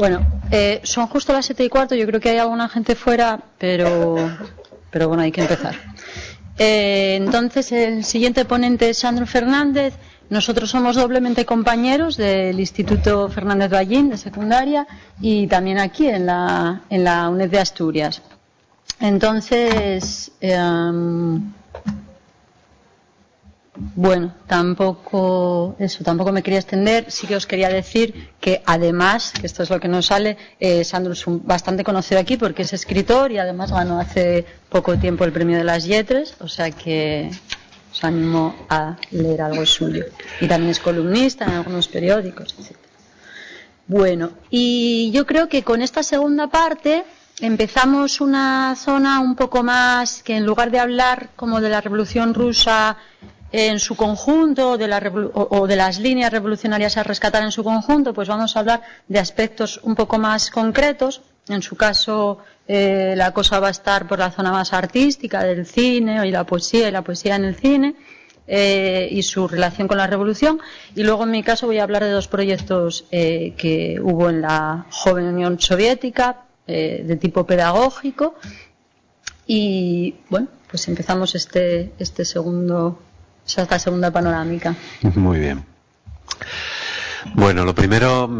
Bueno, son justo las 7:15. Yo creo que hay alguna gente fuera, pero bueno, hay que empezar. Entonces, el siguiente ponente es Sandro Fernández. Nosotros somos doblemente compañeros del Instituto Fernández Ballín de secundaria y también aquí en la UNED de Asturias. Entonces, bueno, tampoco me quería extender. Sí que os quería decir que además, que esto es lo que nos sale, Sandro es bastante conocido aquí porque es escritor y además ganó hace poco tiempo el premio de las Yetres, o sea que os animo a leer algo suyo. Y también es columnista en algunos periódicos, etc. Bueno, y yo creo que con esta segunda parte empezamos una zona un poco más que, en lugar de hablar como de la Revolución Rusa en su conjunto, o de las líneas revolucionarias a rescatar en su conjunto, pues vamos a hablar de aspectos un poco más concretos. En su caso, la cosa va a estar por la zona más artística del cine y la poesía en el cine, y su relación con la revolución. Y luego, en mi caso, voy a hablar de dos proyectos que hubo en la joven Unión Soviética, de tipo pedagógico. Y bueno, pues empezamos esta segunda panorámica. Muy bien. Bueno, lo primero,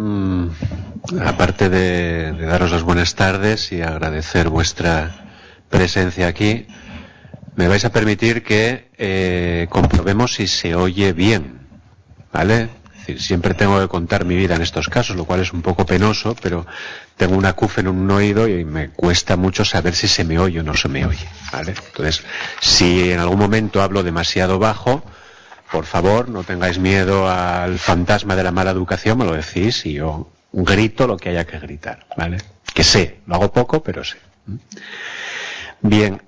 aparte de daros las buenas tardes y agradecer vuestra presencia aquí, me vais a permitir que comprobemos si se oye bien, ¿vale? Es decir, siempre tengo que contar mi vida en estos casos, lo cual es un poco penoso, pero tengo una CUF en un oído y me cuesta mucho saber si se me oye o no se me oye, ¿vale? Entonces, si en algún momento hablo demasiado bajo, por favor, no tengáis miedo al fantasma de la mala educación, me lo decís y yo grito lo que haya que gritar, ¿vale? Que sé, lo hago poco, pero sé. Bien,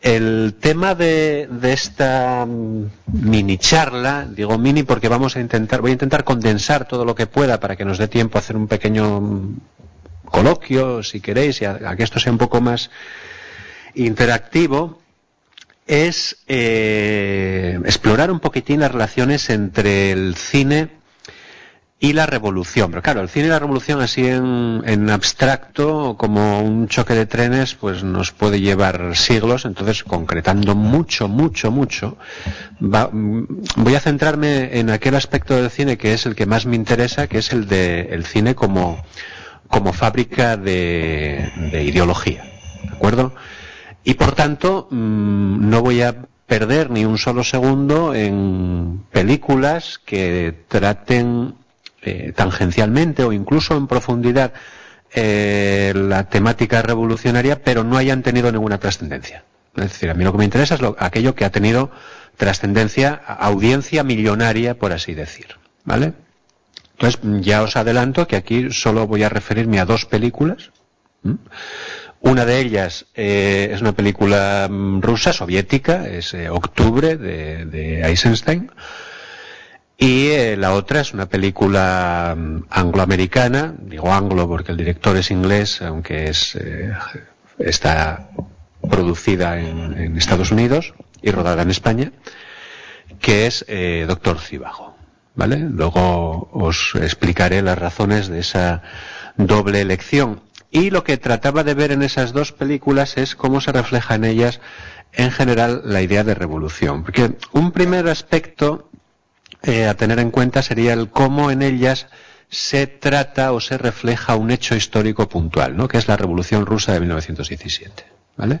el tema de esta mini charla, digo mini porque voy a intentar condensar todo lo que pueda para que nos dé tiempo a hacer un pequeño coloquio, si queréis, y a que esto sea un poco más interactivo, es explorar un poquitín las relaciones entre el cine y la revolución. Pero claro, el cine y la revolución así en abstracto, como un choque de trenes, pues nos puede llevar siglos. Entonces, concretando mucho, voy a centrarme en aquel aspecto del cine que es el que más me interesa, que es el del cine como fábrica de ideología, ¿de acuerdo? Y por tanto, no voy a perder ni un solo segundo en películas que traten tangencialmente o incluso en profundidad la temática revolucionaria, pero no hayan tenido ninguna trascendencia. Es decir, a mí lo que me interesa es aquello que ha tenido trascendencia, audiencia millonaria, por así decir, ¿vale? Entonces, ya os adelanto que aquí solo voy a referirme a dos películas. Una de ellas es una película rusa, soviética, es Octubre, de Eisenstein, y la otra es una película angloamericana. Digo anglo porque el director es inglés, aunque está producida en Estados Unidos y rodada en España, que es Doctor Zhivago, ¿vale? Luego os explicaré las razones de esa doble elección. Y lo que trataba de ver en esas dos películas es cómo se refleja en ellas, en general, la idea de revolución. Porque un primer aspecto a tener en cuenta sería el cómo en ellas se trata o se refleja un hecho histórico puntual, ¿no? Que es la Revolución Rusa de 1917, ¿vale?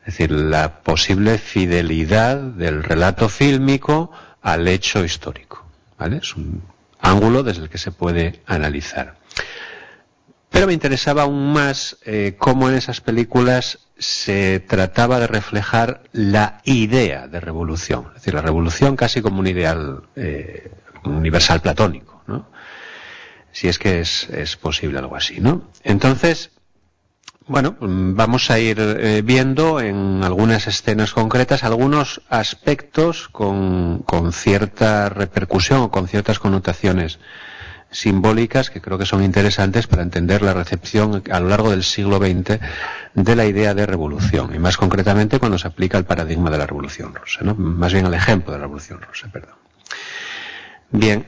Es decir, la posible fidelidad del relato fílmico al hecho histórico, ¿vale? Es un ángulo desde el que se puede analizar. Pero me interesaba aún más cómo en esas películas se trataba de reflejar la idea de revolución. Es decir, la revolución casi como un ideal universal platónico, ¿no? Si es que es posible algo así, ¿no? Entonces, bueno, vamos a ir viendo en algunas escenas concretas algunos aspectos con cierta repercusión o con ciertas connotaciones simbólicas que creo que son interesantes para entender la recepción a lo largo del siglo XX de la idea de revolución, y más concretamente cuando se aplica el paradigma de la Revolución Rusa, ¿no? Más bien el ejemplo de la Revolución Rusa, perdón. Bien,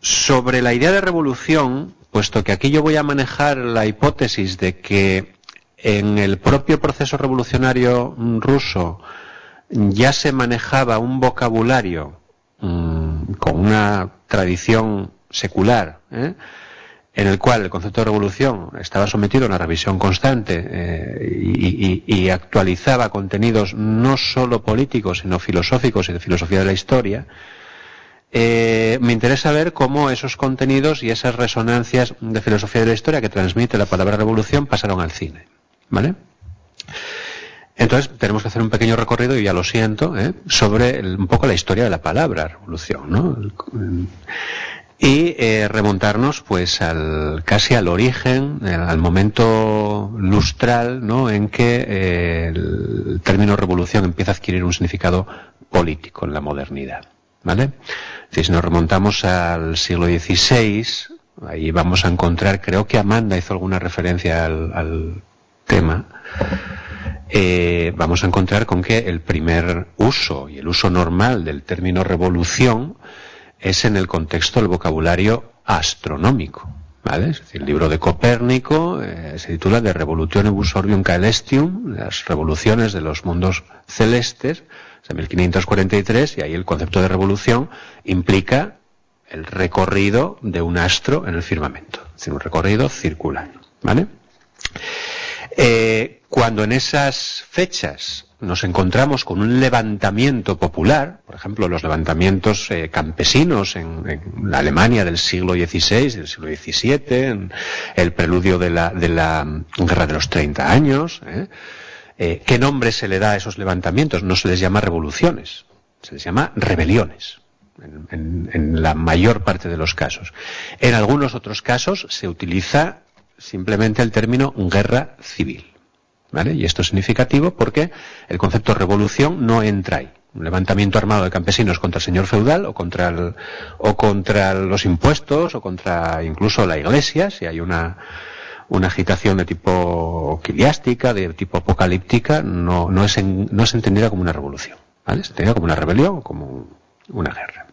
Sobre la idea de revolución, puesto que aquí yo voy a manejar la hipótesis de que en el propio proceso revolucionario ruso ya se manejaba un vocabulario con una tradición secular, en el cual el concepto de revolución estaba sometido a una revisión constante y actualizaba contenidos no solo políticos, sino filosóficos y de filosofía de la historia. Me interesa ver cómo esos contenidos y esas resonancias de filosofía de la historia que transmite la palabra revolución pasaron al cine, ¿vale? Entonces tenemos que hacer un pequeño recorrido, y ya lo siento, sobre un poco la historia de la palabra revolución, ¿no? Y remontarnos pues casi al origen, al momento lustral, ¿no?, en que el término revolución empieza a adquirir un significado político en la modernidad, ¿vale? Si nos remontamos al siglo XVI, ahí vamos a encontrar, creo que Amanda hizo alguna referencia al tema, vamos a encontrar con que el primer uso y el uso normal del término revolución es en el contexto del vocabulario astronómico, ¿vale? Es decir, el libro de Copérnico se titula De revolutionibus orbium caelestium, las revoluciones de los mundos celestes, de 1543, y ahí el concepto de revolución implica el recorrido de un astro en el firmamento, es decir, un recorrido circular, ¿vale? Cuando en esas fechas nos encontramos con un levantamiento popular, por ejemplo, los levantamientos campesinos en la Alemania del siglo XVI, del siglo XVII, en el preludio de la Guerra de los 30 años, ¿qué nombre se le da a esos levantamientos? No se les llama revoluciones, se les llama rebeliones, en la mayor parte de los casos. En algunos otros casos se utiliza simplemente el término guerra civil, ¿vale? Y esto es significativo porque el concepto de revolución no entra ahí. Un levantamiento armado de campesinos contra el señor feudal o contra los impuestos o contra incluso la iglesia, si hay una agitación de tipo quiliástica, de tipo apocalíptica, no es entendida como una revolución, ¿vale? Es entendida como una rebelión o como una guerra.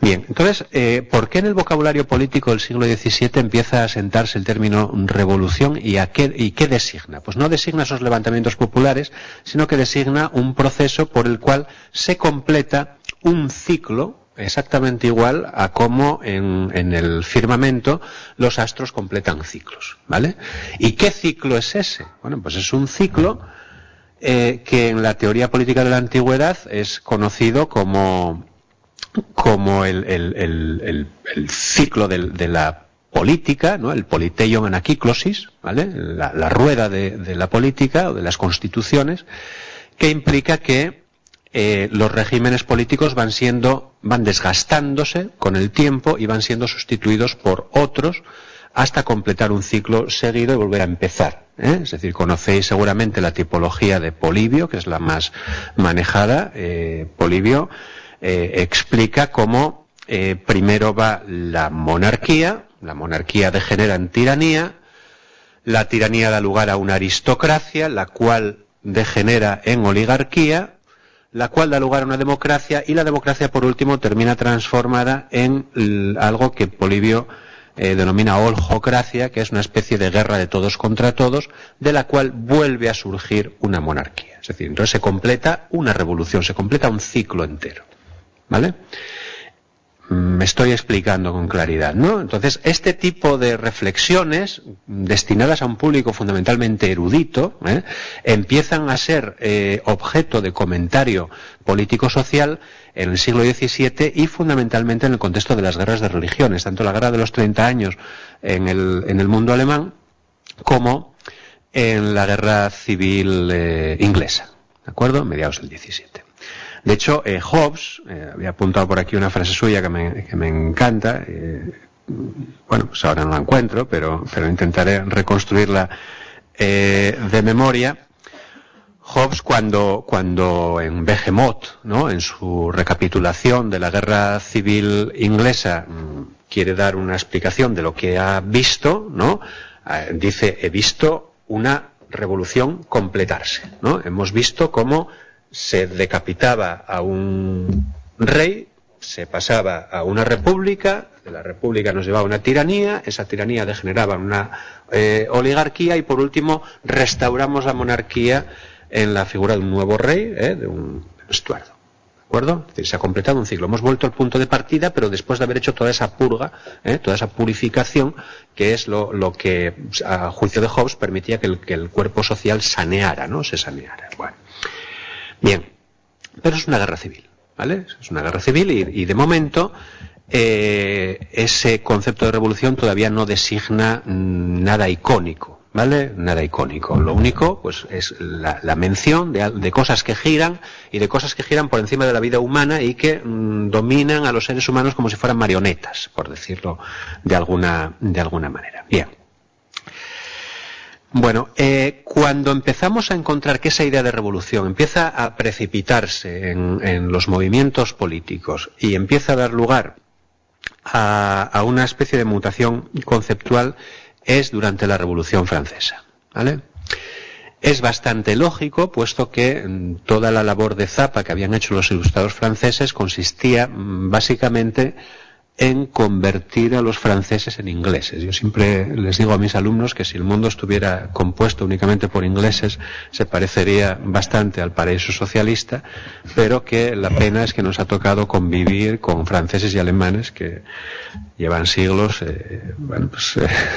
Bien, entonces, ¿por qué en el vocabulario político del siglo XVII empieza a sentarse el término revolución y qué designa? Pues no designa esos levantamientos populares, sino que designa un proceso por el cual se completa un ciclo exactamente igual a cómo en el firmamento los astros completan ciclos, ¿vale? ¿Y qué ciclo es ese? Bueno, pues es un ciclo que en la teoría política de la antigüedad es conocido como el ciclo de la política, ¿no? El politeion anakíclosis, ¿vale? La rueda de la política o de las constituciones, que implica que los regímenes políticos van desgastándose con el tiempo y van siendo sustituidos por otros hasta completar un ciclo seguido y volver a empezar, ¿eh? Es decir, conocéis seguramente la tipología de Polibio, que es la más manejada. Polibio explica cómo primero va la monarquía degenera en tiranía, la tiranía da lugar a una aristocracia, la cual degenera en oligarquía, la cual da lugar a una democracia, y la democracia por último termina transformada en algo que Polibio denomina oljocracia, que es una especie de guerra de todos contra todos, de la cual vuelve a surgir una monarquía. Es decir, entonces se completa una revolución, se completa un ciclo entero, ¿vale? Me estoy explicando con claridad, ¿no? Entonces, este tipo de reflexiones, destinadas a un público fundamentalmente erudito, empiezan a ser objeto de comentario político-social en el siglo XVII y fundamentalmente en el contexto de las guerras de religiones, tanto la guerra de los 30 años en el mundo alemán como en la guerra civil inglesa, ¿de acuerdo? Mediados del XVII. De hecho, Hobbes, había apuntado por aquí una frase suya que me encanta, bueno, pues ahora no la encuentro, pero intentaré reconstruirla de memoria. Hobbes, cuando en Behemoth, ¿no?, en su recapitulación de la guerra civil inglesa, quiere dar una explicación de lo que ha visto, ¿no?, dice, he visto una revolución completarse, ¿no? Hemos visto cómo se decapitaba a un rey, se pasaba a una república, de la república nos llevaba a una tiranía, esa tiranía degeneraba en una oligarquía y por último restauramos la monarquía en la figura de un nuevo rey, de un Estuardo. ¿De acuerdo? Es decir, se ha completado un ciclo. Hemos vuelto al punto de partida, pero después de haber hecho toda esa purga, toda esa purificación, que es lo que, a juicio de Hobbes, permitía que el cuerpo social saneara, ¿no? Se saneara. Bueno. Bien. Pero es una guerra civil, ¿vale? Es una guerra civil y de momento ese concepto de revolución todavía no designa nada icónico, ¿vale? Nada icónico. Lo único, pues, es la mención de cosas que giran y de cosas que giran por encima de la vida humana y que dominan a los seres humanos como si fueran marionetas, por decirlo de alguna manera. Bien. Bueno, cuando empezamos a encontrar que esa idea de revolución empieza a precipitarse en los movimientos políticos y empieza a dar lugar a una especie de mutación conceptual, es durante la Revolución Francesa, ¿vale? Es bastante lógico, puesto que toda la labor de zapa que habían hecho los ilustrados franceses consistía básicamente en convertir a los franceses en ingleses. Yo siempre les digo a mis alumnos que si el mundo estuviera compuesto únicamente por ingleses, se parecería bastante al paraíso socialista, pero que la pena es que nos ha tocado convivir con franceses y alemanes que llevan siglos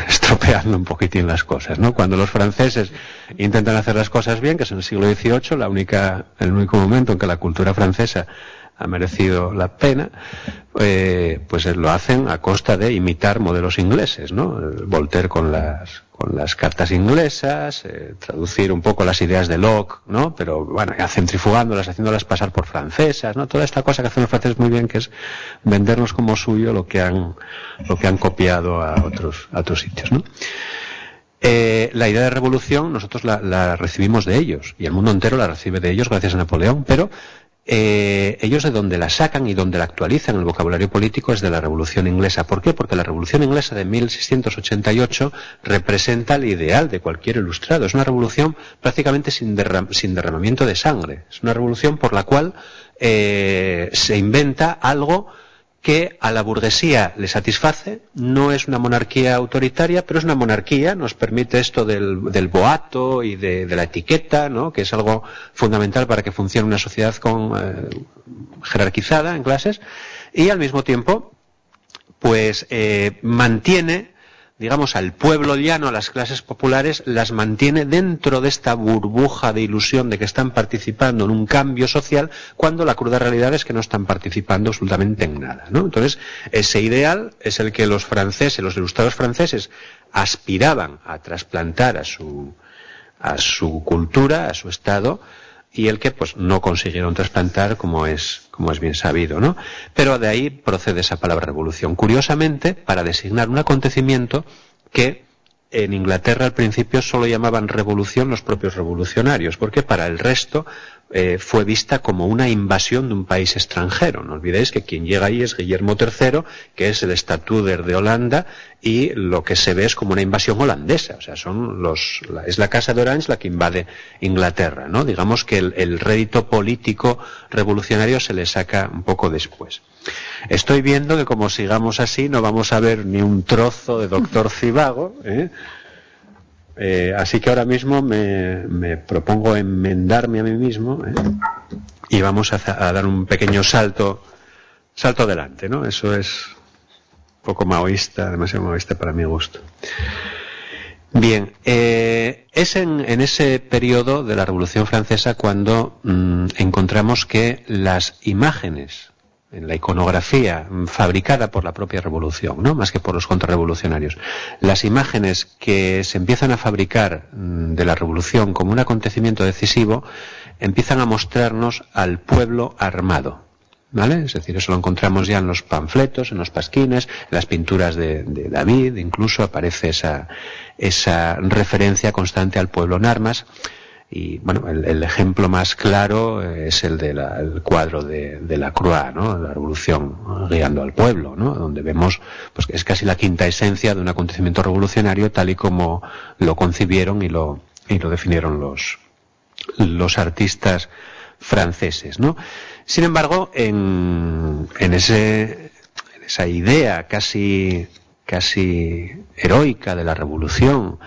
estropeando un poquitín las cosas, ¿no? Cuando los franceses intentan hacer las cosas bien, que es en el siglo XVIII, el único momento en que la cultura francesa ha merecido la pena, pues lo hacen a costa de imitar modelos ingleses, ¿no? Voltaire con las cartas inglesas, traducir un poco las ideas de Locke, ¿no? Pero bueno, centrifugándolas, haciéndolas pasar por francesas, ¿no? Toda esta cosa que hacen los franceses muy bien, que es vendernos como suyo lo que han copiado a otros sitios, ¿no? La idea de revolución nosotros la recibimos de ellos, y el mundo entero la recibe de ellos gracias a Napoleón, pero ellos de donde la sacan y donde la actualizan en el vocabulario político es de la Revolución Inglesa. ¿Por qué? Porque la Revolución Inglesa de 1688 representa el ideal de cualquier ilustrado. Es una revolución prácticamente sin derramamiento de sangre. Es una revolución por la cual se inventa algo que a la burguesía le satisface. No es una monarquía autoritaria, pero es una monarquía, nos permite esto del boato y de la etiqueta, ¿no? Que es algo fundamental para que funcione una sociedad jerarquizada en clases, y al mismo tiempo pues mantiene, digamos, al pueblo llano, a las clases populares, las mantiene dentro de esta burbuja de ilusión de que están participando en un cambio social, cuando la cruda realidad es que no están participando absolutamente en nada, ¿no? Entonces, ese ideal es el que los franceses, los ilustrados franceses, aspiraban a trasplantar a su cultura, a su estado, y el que pues no consiguieron trasplantar, como es bien sabido, ¿no? Pero de ahí procede esa palabra revolución, curiosamente para designar un acontecimiento que en Inglaterra al principio solo llamaban revolución los propios revolucionarios, porque para el resto fue vista como una invasión de un país extranjero. No olvidéis que quien llega ahí es Guillermo III, que es el estatuder de Holanda, y lo que se ve es como una invasión holandesa. O sea, es la Casa de Orange la que invade Inglaterra, ¿no? Digamos que el rédito político revolucionario se le saca un poco después. Estoy viendo que como sigamos así no vamos a ver ni un trozo de Doctor Zhivago, ¿eh? Así que ahora mismo me propongo enmendarme a mí mismo, ¿eh? Y vamos a dar un pequeño salto adelante, ¿no? Eso es un poco maoísta, demasiado maoísta para mi gusto. Bien, es en ese periodo de la Revolución Francesa cuando encontramos que las imágenes en la iconografía fabricada por la propia revolución, ¿no? Más que por los contrarrevolucionarios, las imágenes que se empiezan a fabricar de la revolución como un acontecimiento decisivo empiezan a mostrarnos al pueblo armado, ¿vale? Es decir, eso lo encontramos ya en los panfletos, en los pasquines, en las pinturas de David, incluso aparece esa referencia constante al pueblo en armas. Y bueno, el ejemplo más claro es el del cuadro de La Croix, ¿no? La revolución guiando al pueblo, ¿no? Donde vemos pues que es casi la quinta esencia de un acontecimiento revolucionario tal y como lo concibieron y lo definieron los artistas franceses, ¿no? Sin embargo, en esa idea casi heroica de la revolución,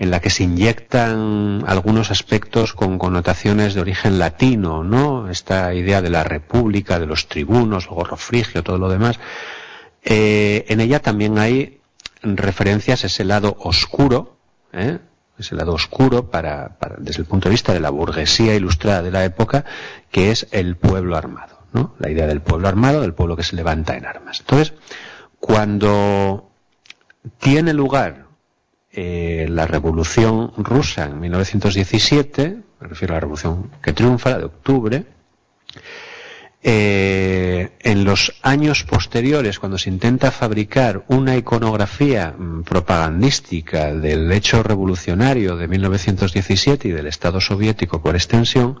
en la que se inyectan algunos aspectos con connotaciones de origen latino, ¿no? Esta idea de la república, de los tribunos, el gorro frigio, todo lo demás, en ella también hay referencias a ese lado oscuro, ¿eh? Ese lado oscuro para desde el punto de vista de la burguesía ilustrada de la época, que es el pueblo armado, ¿no? La idea del pueblo armado, del pueblo que se levanta en armas. Entonces, cuando tiene lugar la Revolución Rusa en 1917, me refiero a la Revolución que triunfa, la de Octubre, en los años posteriores, cuando se intenta fabricar una iconografía propagandística del hecho revolucionario de 1917 y del Estado soviético por extensión,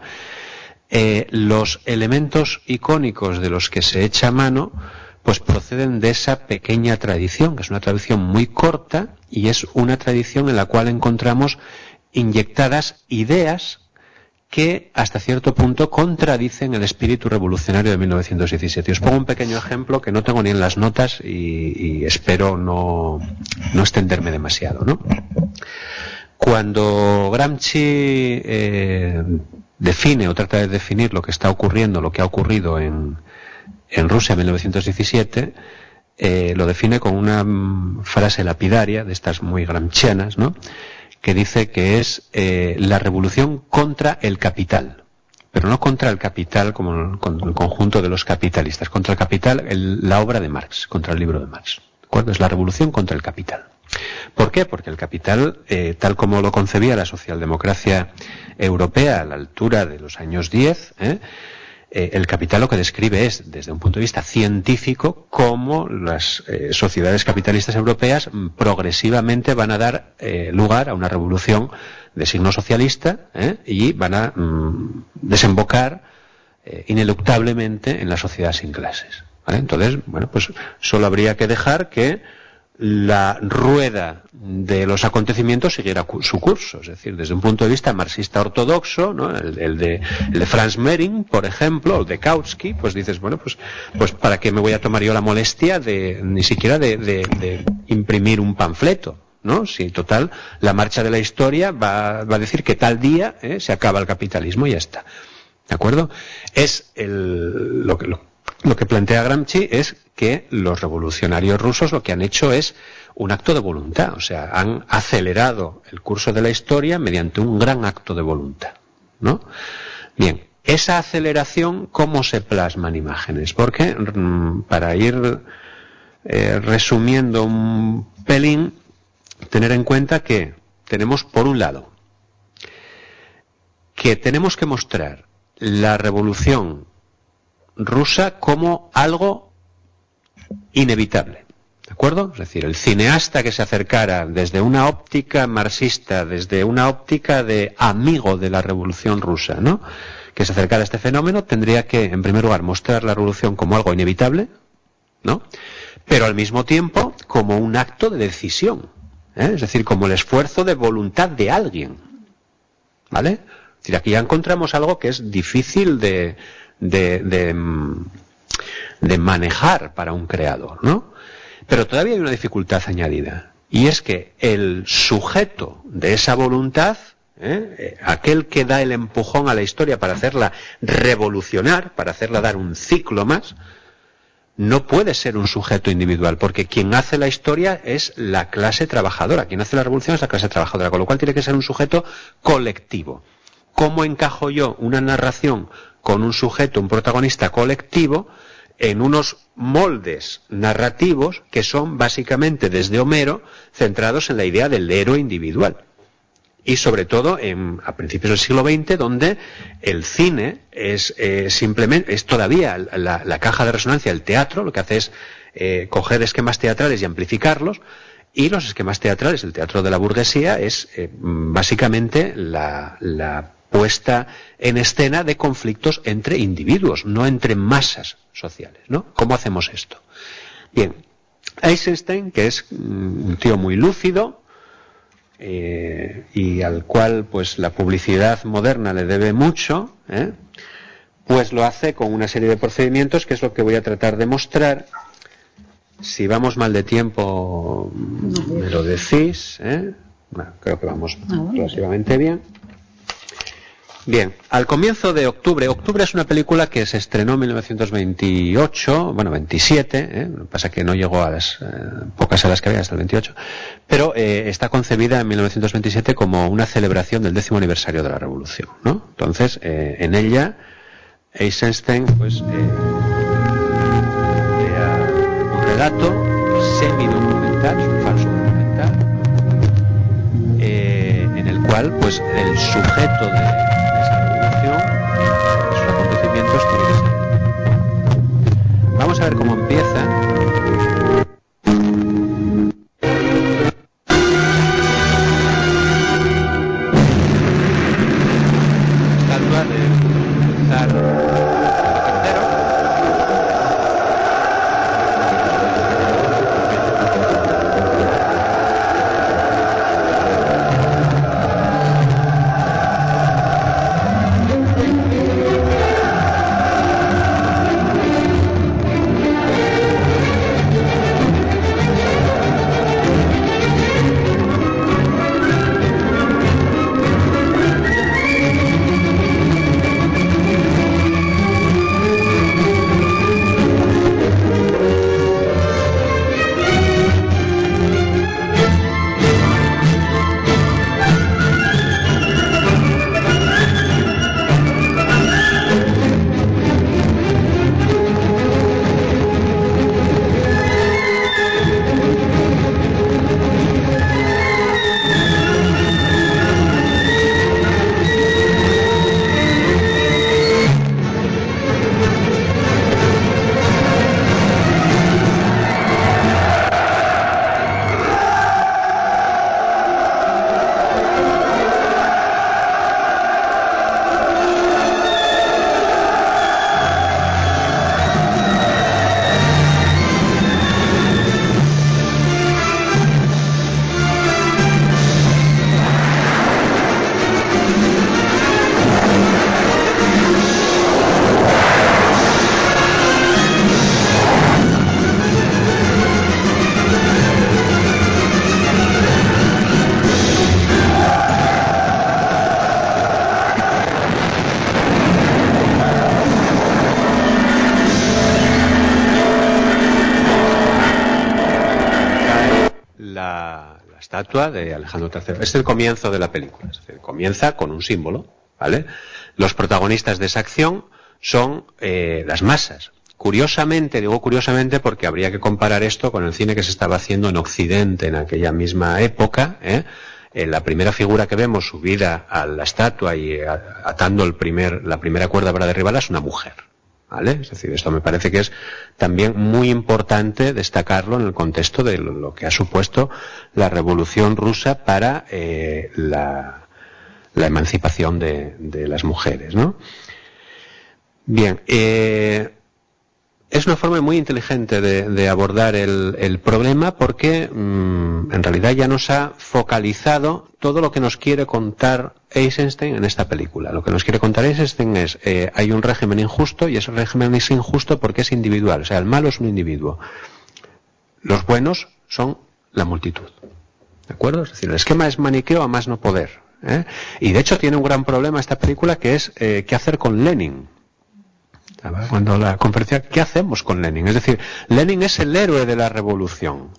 los elementos icónicos de los que se echa mano pues proceden de esa pequeña tradición, que es una tradición muy corta, y es una tradición en la cual encontramos inyectadas ideas que hasta cierto punto contradicen el espíritu revolucionario de 1917. Os pongo un pequeño ejemplo que no tengo ni en las notas y espero no extenderme demasiado, ¿no? Cuando Gramsci define o trata de definir lo que está ocurriendo, lo que ha ocurrido en Rusia en 1917, lo define con una frase lapidaria, de estas muy gramscianas, ¿no?, que dice que es la revolución contra el capital, pero no contra el capital como el conjunto de los capitalistas, contra el capital, la obra de Marx, contra el libro de Marx, ¿de acuerdo? Es la revolución contra el capital. ¿Por qué? Porque el capital, tal como lo concebía la socialdemocracia europea a la altura de los años 10, el capital lo que describe es, desde un punto de vista científico, cómo las sociedades capitalistas europeas progresivamente van a dar lugar a una revolución de signo socialista, y van a desembocar ineluctablemente en la sociedad sin clases, ¿vale? Entonces, bueno, pues solo habría que dejar que la rueda de los acontecimientos siguiera su curso, es decir, desde un punto de vista marxista ortodoxo, ¿no?, el de Franz Mehring, por ejemplo, o de Kautsky, pues dices, bueno, pues ¿para qué me voy a tomar yo la molestia ni siquiera de imprimir un panfleto, ¿no? Si, total, la marcha de la historia va a decir que tal día se acaba el capitalismo y ya está, ¿de acuerdo? Es lo que plantea Gramsci es que los revolucionarios rusos lo que han hecho es un acto de voluntad, o sea, han acelerado el curso de la historia mediante un gran acto de voluntad, ¿no? Bien, esa aceleración, ¿cómo se plasman imágenes? Porque, para ir resumiendo un pelín, tener en cuenta que tenemos, por un lado, que tenemos que mostrar la revolución rusa como algo inevitable, ¿de acuerdo? Es decir, el cineasta que se acercara desde una óptica marxista, desde una óptica de amigo de la revolución rusa, ¿no?, que se acercara a este fenómeno, tendría que, en primer lugar, mostrar la revolución como algo inevitable, ¿no?, pero al mismo tiempo como un acto de decisión, es decir, como el esfuerzo de voluntad de alguien, ¿vale? Es decir, aquí ya encontramos algo que es difícil de manejar para un creador, ¿no? Pero todavía hay una dificultad añadida, y es que el sujeto de esa voluntad, aquel que da el empujón a la historia para hacerla revolucionar, para hacerla dar un ciclo más, no puede ser un sujeto individual, porque quien hace la historia es la clase trabajadora, quien hace la revolución es la clase trabajadora, con lo cual tiene que ser un sujeto colectivo. ¿Cómo encajo yo una narración con un sujeto, un protagonista colectivo, en unos moldes narrativos que son básicamente, desde Homero, centrados en la idea del héroe individual? Y sobre todo a principios del siglo XX, donde el cine es todavía la caja de resonancia, el teatro, lo que hace es coger esquemas teatrales y amplificarlos, y los esquemas teatrales, el teatro de la burguesía, es básicamente la puesta en escena de conflictos entre individuos, no entre masas sociales, ¿no? ¿Cómo hacemos esto? Bien, Eisenstein, que es un tío muy lúcido, y al cual pues la publicidad moderna le debe mucho, pues lo hace con una serie de procedimientos, que es lo que voy a tratar de mostrar. Si vamos mal de tiempo, me lo decís, ¿eh? Bueno, creo que vamos relativamente bien. Bien, al comienzo de Octubre. Octubre es una película que se estrenó en 1928, bueno, 27, lo que pasa es que no llegó a las pocas salas que había hasta el 28, pero está concebida en 1927 como una celebración del 10º aniversario de la Revolución, ¿no? Entonces, en ella, Eisenstein, pues, crea un relato semi-documental, es un falso documental, en el cual, pues, el sujeto de vamos a ver cómo empieza. Estatua de César de Alejandro III. Es el comienzo de la película, es decir, comienza con un símbolo, ¿vale? Los protagonistas de esa acción son las masas. Curiosamente, digo curiosamente porque habría que comparar esto con el cine que se estaba haciendo en Occidente en aquella misma época, ¿eh? La primera figura que vemos subida a la estatua y atando la primera cuerda para derribarla es una mujer, ¿vale? Es decir, esto me parece que es también muy importante destacarlo en el contexto de lo que ha supuesto la Revolución Rusa para la emancipación de las mujeres, ¿no? Bien, es una forma muy inteligente de abordar el problema porque en realidad ya nos ha focalizado todo lo que nos quiere contar Eisenstein en esta película. Lo que nos quiere contar Eisenstein es hay un régimen injusto y ese régimen es injusto porque es individual. O sea, el malo es un individuo. Los buenos son la multitud. ¿De acuerdo? Es decir, el esquema es maniqueo a más no poder, ¿eh? Y de hecho tiene un gran problema esta película que es qué hacer con Lenin. Cuando la conferencia, ¿qué hacemos con Lenin? Es decir, Lenin es el héroe de la revolución.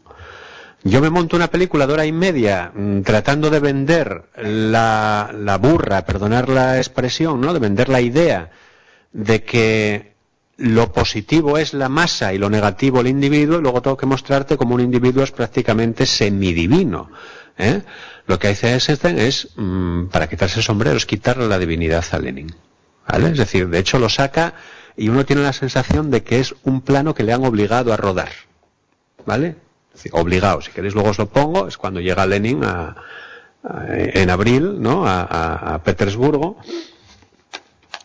Yo me monto una película de hora y media tratando de vender la burra, perdonar la expresión, ¿no? De vender la idea de que lo positivo es la masa y lo negativo el individuo, y luego tengo que mostrarte como un individuo es prácticamente semidivino, ¿eh? Lo que hace Eisenstein es, para quitarse el sombrero, es quitarle la divinidad a Lenin, ¿vale? Es decir, de hecho lo saca. Y uno tiene la sensación de que es un plano que le han obligado a rodar, ¿vale? Obligado, si queréis luego os lo pongo, es cuando llega Lenin en abril, ¿no? A Petersburgo,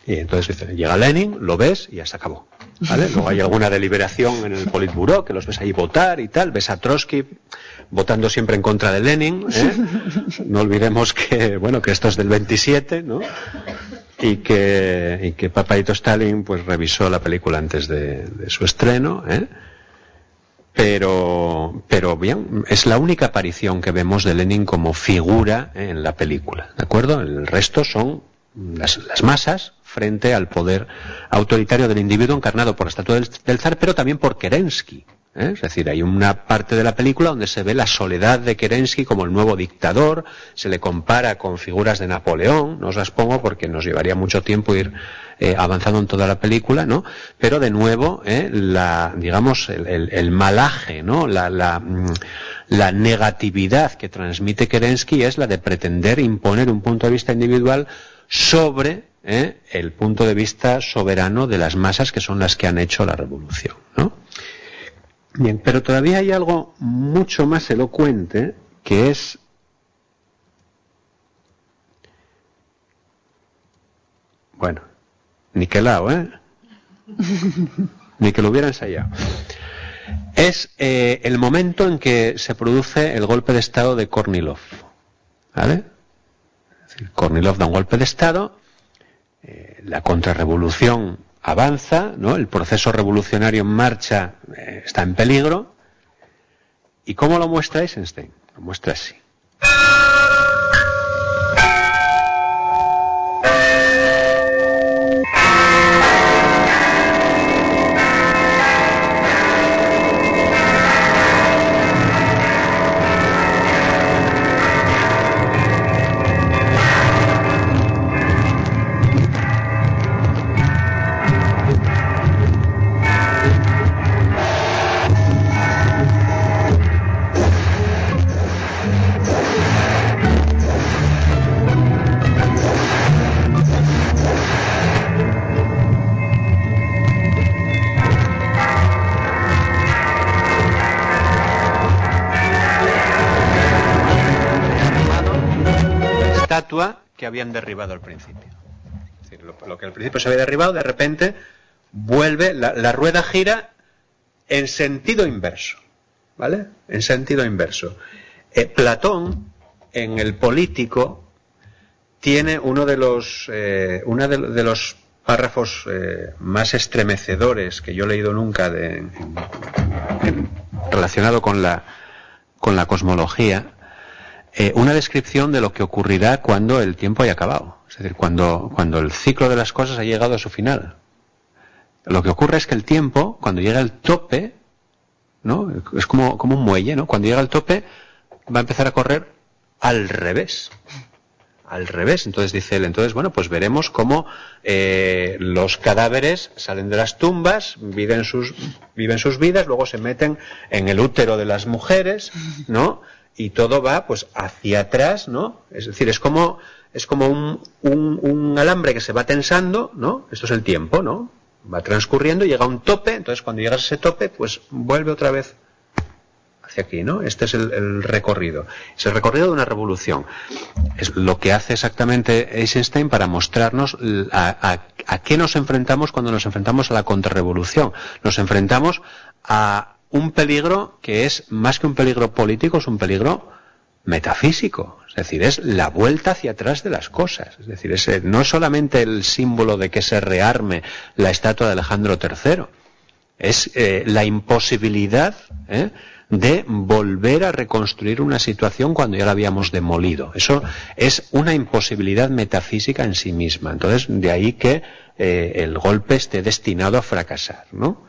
y entonces llega Lenin, lo ves y ya se acabó, ¿vale? Luego hay alguna deliberación en el Politburó, que los ves ahí votar y tal, ves a Trotsky votando siempre en contra de Lenin, ¿eh? No olvidemos que, bueno, que esto es del 27, ¿no? y que Papaito Stalin pues revisó la película antes de su estreno, ¿eh? Pero bien, es la única aparición que vemos de Lenin como figura en la película, ¿de acuerdo? El resto son las masas frente al poder autoritario del individuo encarnado por la estatua del zar, pero también por Kerensky, ¿eh? Es decir, hay una parte de la película donde se ve la soledad de Kerensky como el nuevo dictador, se le compara con figuras de Napoleón, no os las pongo porque nos llevaría mucho tiempo ir avanzando en toda la película, ¿no? Pero de nuevo, digamos, el malaje, ¿no? La negatividad que transmite Kerensky es la de pretender imponer un punto de vista individual sobre el punto de vista soberano de las masas, que son las que han hecho la revolución, ¿no? Bien, pero todavía hay algo mucho más elocuente, que es bueno, niquelado, ni que lo hubiera ensayado. Es el momento en que se produce el golpe de estado de Kornilov, ¿vale? Kornilov da un golpe de estado, la contrarrevolución avanza, ¿no? El proceso revolucionario en marcha está en peligro. ¿Y cómo lo muestra Eisenstein? Lo muestra así. Que habían derribado al principio. Es decir, lo que al principio se había derribado, de repente vuelve, la rueda gira en sentido inverso, ¿vale? En sentido inverso. Platón, en el Político, tiene uno de los párrafos más estremecedores que yo he leído nunca relacionado con la cosmología. Una descripción de lo que ocurrirá cuando el tiempo haya acabado, es decir, cuando el ciclo de las cosas ha llegado a su final. Lo que ocurre es que el tiempo, cuando llega al tope, ¿no? Es como un muelle, ¿no? Cuando llega al tope va a empezar a correr al revés. Al revés, entonces dice él, entonces bueno, pues veremos cómo los cadáveres salen de las tumbas, viven sus vidas, luego se meten en el útero de las mujeres, ¿no? Y todo va pues hacia atrás, ¿no? Es decir, es como un alambre que se va tensando, ¿no? Esto es el tiempo, ¿no? Va transcurriendo, llega a un tope, entonces cuando llegas a ese tope, pues vuelve otra vez hacia aquí, ¿no? Este es el recorrido. Es el recorrido de una revolución. Es lo que hace exactamente Eisenstein para mostrarnos a qué nos enfrentamos cuando nos enfrentamos a la contrarrevolución. Nos enfrentamos a un peligro que es más que un peligro político, es un peligro metafísico, es decir, es la vuelta hacia atrás de las cosas, es decir, no es solamente el símbolo de que se rearme la estatua de Alejandro III, es la imposibilidad de volver a reconstruir una situación cuando ya la habíamos demolido. Eso es una imposibilidad metafísica en sí misma, entonces de ahí que el golpe esté destinado a fracasar, ¿no?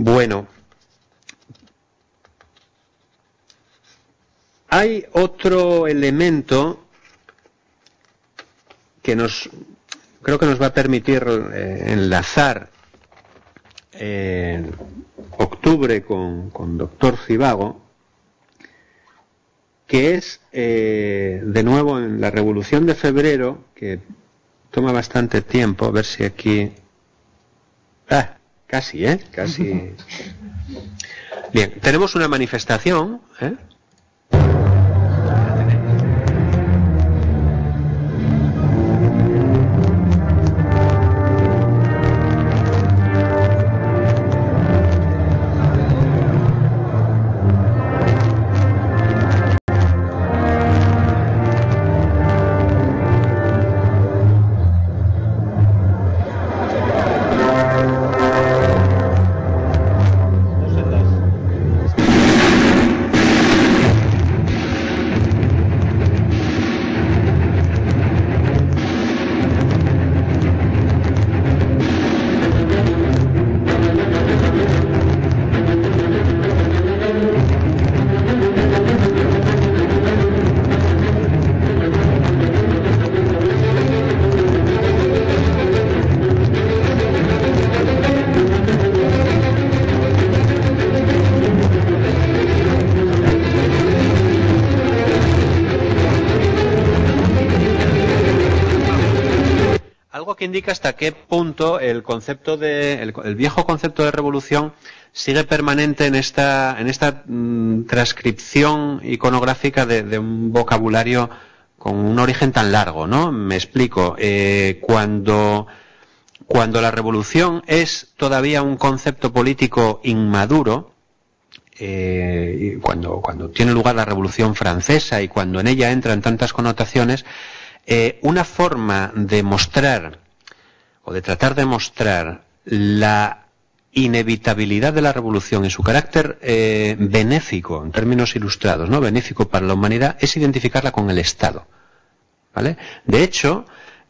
Bueno, hay otro elemento que creo que nos va a permitir enlazar Octubre con Doctor Zhivago, que es de nuevo en la Revolución de Febrero, que toma bastante tiempo, a ver si aquí... Casi, casi. Bien, tenemos una manifestación, que indica hasta qué punto el concepto de el viejo concepto de revolución sigue permanente en esta transcripción iconográfica de un vocabulario con un origen tan largo, ¿no? Me explico. Cuando la revolución es todavía un concepto político inmaduro, cuando tiene lugar la Revolución Francesa y cuando en ella entran tantas connotaciones, una forma de mostrar o de tratar de mostrar la inevitabilidad de la revolución y su carácter benéfico, en términos ilustrados, ¿no? Benéfico para la humanidad, es identificarla con el Estado, ¿vale? De hecho,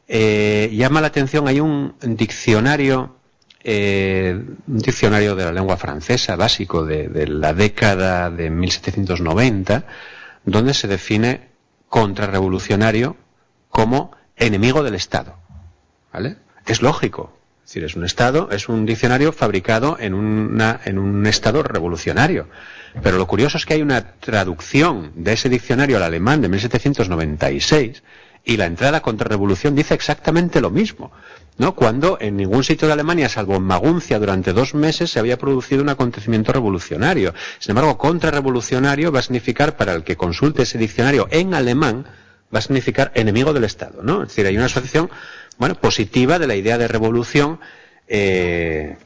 llama la atención, hay un diccionario de la lengua francesa básico de la década de 1790, donde se define contrarrevolucionario como enemigo del Estado, ¿vale? Es lógico. Es decir, es un diccionario fabricado en un estado revolucionario. Pero lo curioso es que hay una traducción de ese diccionario al alemán de 1796 y la entrada contra revolución dice exactamente lo mismo, ¿no? Cuando en ningún sitio de Alemania, salvo en Maguncia, durante 2 meses se había producido un acontecimiento revolucionario. Sin embargo, contrarrevolucionario va a significar, para el que consulte ese diccionario en alemán, va a significar enemigo del Estado, ¿no? Es decir, hay una asociación, bueno, positiva de la idea de revolución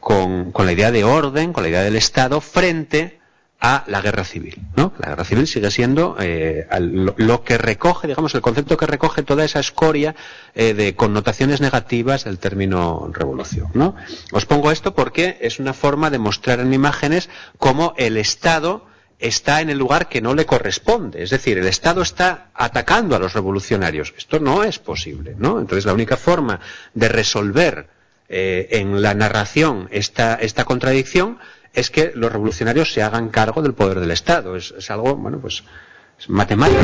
con la idea de orden, con la idea del Estado, frente a la guerra civil, ¿no? La guerra civil sigue siendo lo que recoge, digamos, el concepto que recoge toda esa escoria de connotaciones negativas del término revolución, ¿no? Os pongo esto porque es una forma de mostrar en imágenes cómo el Estado está en el lugar que no le corresponde, es decir, el Estado está atacando a los revolucionarios. Esto no es posible, ¿no? Entonces la única forma de resolver en la narración esta contradicción es que los revolucionarios se hagan cargo del poder del Estado. Es algo, bueno, pues es matemático.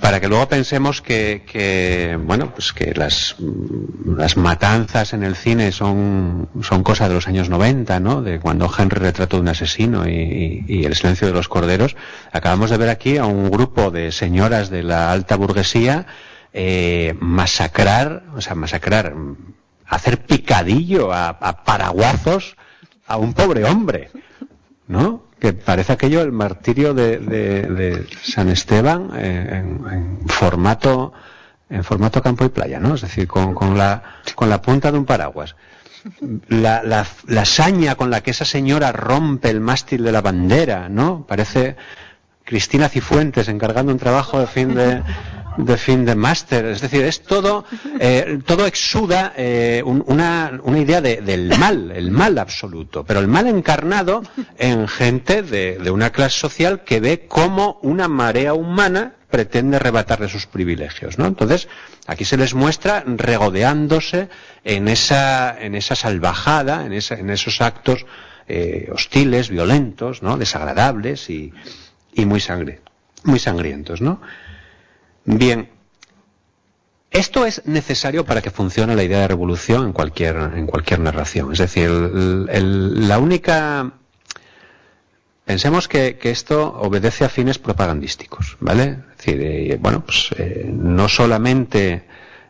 Para que luego pensemos que bueno, pues que las matanzas en el cine son cosa de los años 90, ¿no? De cuando Henry retrató de un asesino y El silencio de los corderos. Acabamos de ver aquí a un grupo de señoras de la alta burguesía masacrar, hacer picadillo a paraguazos a un pobre hombre, ¿no? Que parece aquello el martirio de San Esteban en formato campo y playa, ¿no? Es decir, con la punta de un paraguas. La saña con la que esa señora rompe el mástil de la bandera, ¿no? Parece Cristina Cifuentes encargando un trabajo de fin de máster. Es decir, es todo exuda una idea del mal, el mal absoluto, pero el mal encarnado en gente de una clase social que ve como una marea humana pretende arrebatarle sus privilegios, ¿no? Entonces, aquí se les muestra regodeándose en esa salvajada, en esos actos hostiles, violentos, ¿no? Desagradables y muy sangrientos, ¿no? Bien, esto es necesario para que funcione la idea de revolución en cualquier narración. Es decir, la única... Pensemos que esto obedece a fines propagandísticos, ¿vale? Es decir, bueno, pues no solamente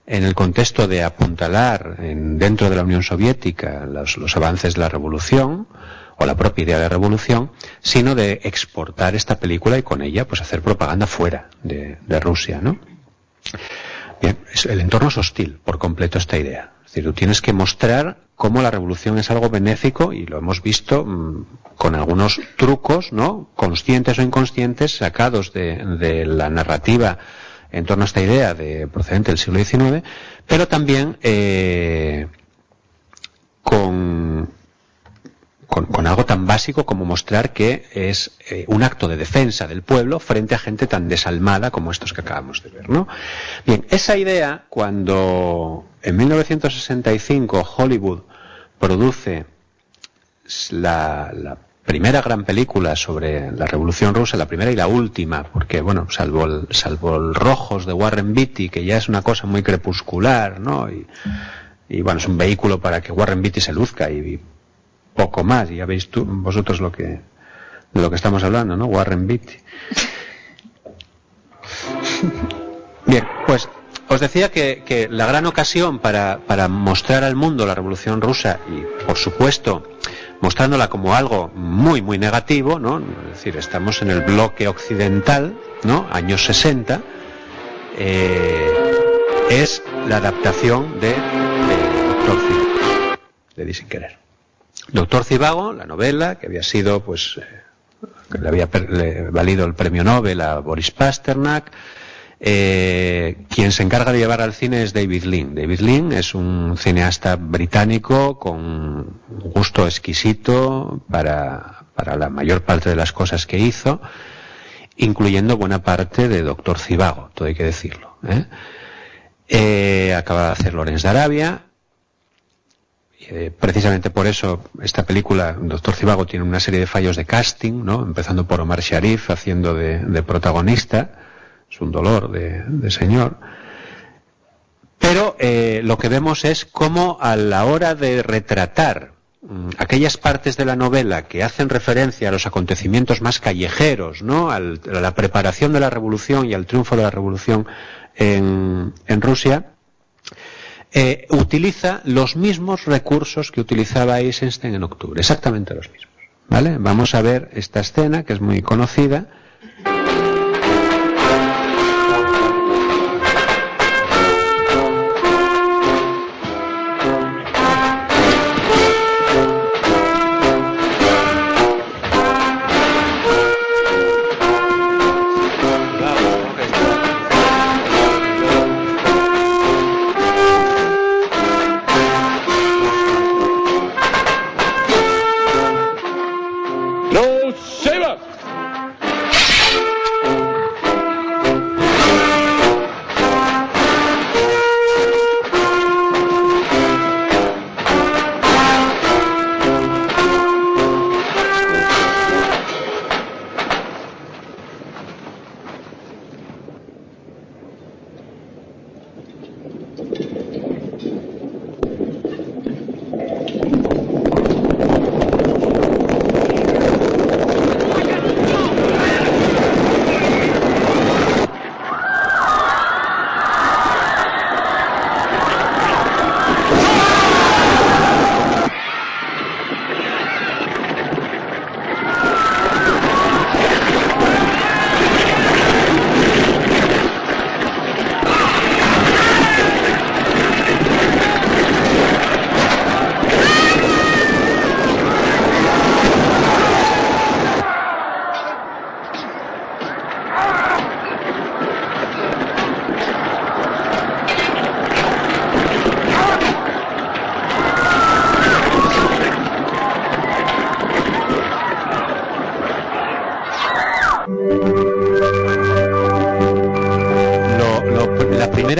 en el contexto de apuntalar dentro de la Unión Soviética los avances de la revolución o la propia idea de la revolución, sino de exportar esta película y con ella pues hacer propaganda fuera de Rusia, ¿no? Bien, el entorno es hostil por completo esta idea. Es decir, tú tienes que mostrar cómo la revolución es algo benéfico, y lo hemos visto con algunos trucos, ¿no? Conscientes o inconscientes, sacados de la narrativa en torno a esta idea procedente del siglo XIX, pero también con algo tan básico como mostrar que es un acto de defensa del pueblo frente a gente tan desalmada como estos que acabamos de ver, ¿no? Bien, esa idea, cuando en 1965 Hollywood produce la primera gran película sobre la Revolución Rusa, la primera y la última, porque, bueno, salvo el Rojos de Warren Beatty, que ya es una cosa muy crepuscular, ¿no? Y bueno, es un vehículo para que Warren Beatty se luzca y poco más, y ya veis vosotros de lo que estamos hablando, ¿no? Warren Beatty. Bien, pues os decía que la gran ocasión para mostrar al mundo la Revolución Rusa, y por supuesto mostrándola como algo muy muy negativo, ¿no? Es decir, estamos en el bloque occidental, ¿no? Años 60, es la adaptación de Doctor Zhivago, le di sin querer. Doctor Zhivago, la novela que había sido, pues, que le había valido el premio Nobel a Boris Pasternak. Quien se encarga de llevar al cine es David Lean. David Lean es un cineasta británico con gusto exquisito para la mayor parte de las cosas que hizo, incluyendo buena parte de Doctor Zhivago, todo hay que decirlo, ¿eh? Acaba de hacer Lawrence de Arabia. Precisamente por eso esta película, Doctor Zhivago, tiene una serie de fallos de casting, ¿no? Empezando por Omar Sharif haciendo de protagonista. Es un dolor de señor. Pero lo que vemos es cómo a la hora de retratar aquellas partes de la novela que hacen referencia a los acontecimientos más callejeros, ¿no? A la preparación de la revolución y al triunfo de la revolución en Rusia, utiliza los mismos recursos que utilizaba Eisenstein en Octubre, exactamente los mismos, ¿vale? Vamos a ver esta escena que es muy conocida.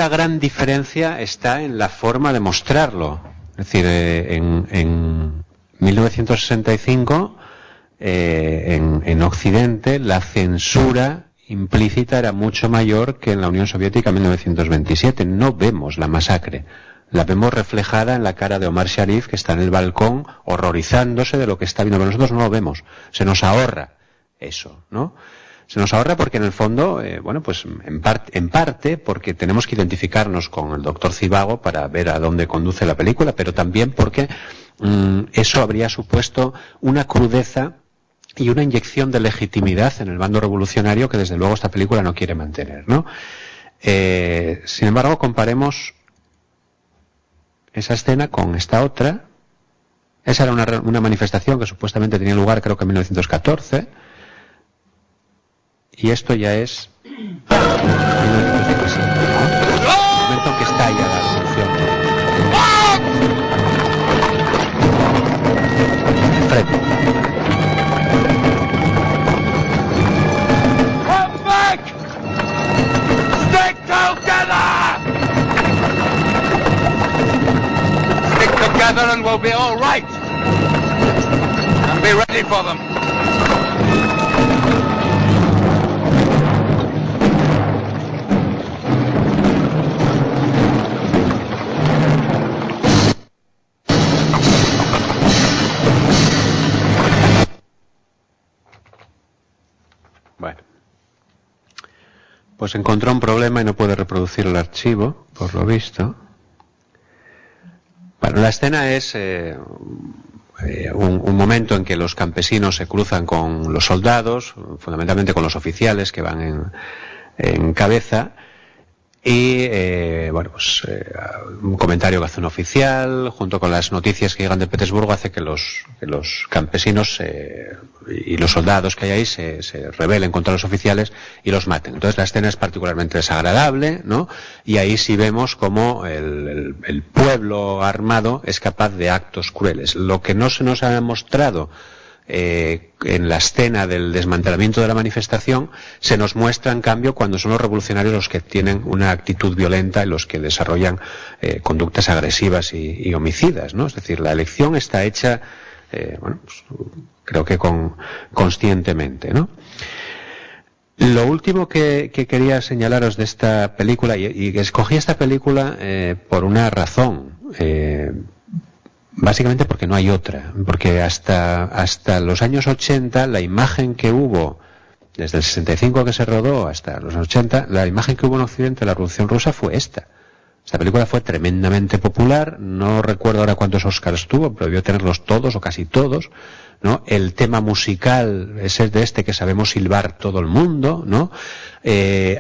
primera gran diferencia está en la forma de mostrarlo. Es decir, en 1965, en Occidente, la censura implícita era mucho mayor que en la Unión Soviética en 1927. No vemos la masacre. La vemos reflejada en la cara de Omar Sharif, que está en el balcón, horrorizándose de lo que está viendo. Pero nosotros no lo vemos. Se nos ahorra eso, ¿no? Se nos ahorra porque, en el fondo, bueno, pues en parte porque tenemos que identificarnos con el doctor Zhivago para ver a dónde conduce la película, pero también porque eso habría supuesto una crudeza y una inyección de legitimidad en el bando revolucionario que, desde luego, esta película no quiere mantener, ¿no? Sin embargo, comparemos esa escena con esta otra. Esa era una manifestación que supuestamente tenía lugar, creo que en 1914, y esto ya es 1917, ¿no? El momento en que estalla la revolución. Enfrente. And we'll be all right. And be ready for them. Bueno, pues encontró un problema y no puede reproducir el archivo, por lo visto. Bueno, la escena es un momento en que los campesinos se cruzan con los soldados, fundamentalmente con los oficiales que van en cabeza, y bueno, pues un comentario que hace un oficial, junto con las noticias que llegan de Petersburgo, hace que los campesinos y los soldados que hay ahí se rebelen contra los oficiales y los maten. Entonces la escena es particularmente desagradable, ¿no? Y ahí sí vemos cómo el pueblo armado es capaz de actos crueles. Lo que no se nos ha mostrado en la escena del desmantelamiento de la manifestación, se nos muestra, en cambio, cuando son los revolucionarios los que tienen una actitud violenta y los que desarrollan conductas agresivas y homicidas, ¿no? Es decir, la elección está hecha, bueno, pues, creo que conscientemente, ¿no? Lo último que quería señalaros de esta película, y escogí esta película por una razón, básicamente porque no hay otra, porque hasta los años 80 la imagen que hubo, desde el 65 que se rodó hasta los 80, la imagen que hubo en Occidente de la Revolución Rusa fue esta. Esta película fue tremendamente popular, no recuerdo ahora cuántos Oscars tuvo, pero debió tenerlos todos o casi todos, ¿no? El tema musical es el de este que sabemos silbar todo el mundo, ¿no?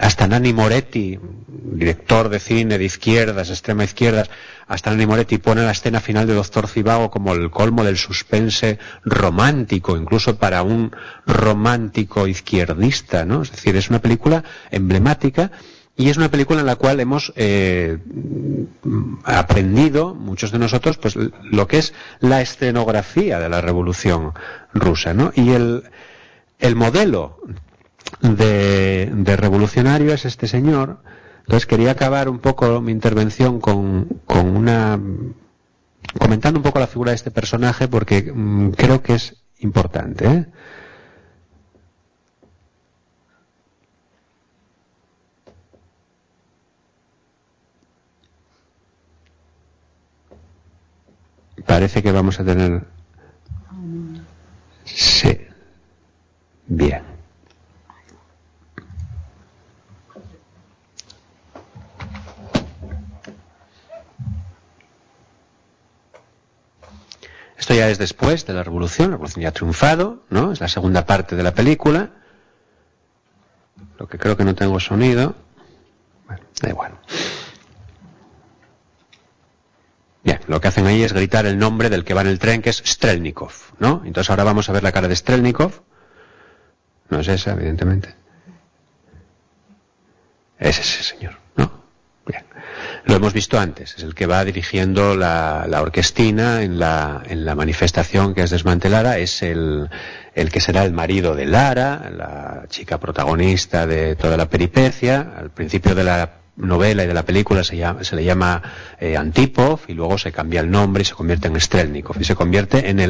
Hasta Nanni Moretti, director de cine de izquierdas, extrema izquierdas, hasta Nanni Moretti pone la escena final de Doctor Zhivago como el colmo del suspense romántico, incluso para un romántico izquierdista, ¿no? Es decir, es una película emblemática. Y es una película en la cual hemos aprendido, muchos de nosotros, pues lo que es la escenografía de la Revolución Rusa, ¿no? Y el modelo de revolucionario es este señor. Entonces quería acabar un poco mi intervención comentando un poco la figura de este personaje, porque creo que es importante, ¿eh? Parece que vamos a tener... Sí. Bien. Esto ya es después de la revolución ya ha triunfado, ¿no? Es la segunda parte de la película. Lo que creo que no tengo sonido. Bueno, da igual. Bien, lo que hacen ahí es gritar el nombre del que va en el tren, que es Strelnikov, ¿no? Entonces ahora vamos a ver la cara de Strelnikov. No es esa, evidentemente. Es ese señor, ¿no? Bien. Lo hemos visto antes, es el que va dirigiendo la orquestina en la manifestación que es desmantelada. Es el que será el marido de Lara, la chica protagonista de toda la peripecia. Al principio de la novela y de la película se le llama Antipov, y luego se cambia el nombre y se convierte en Strelnikov, y se convierte en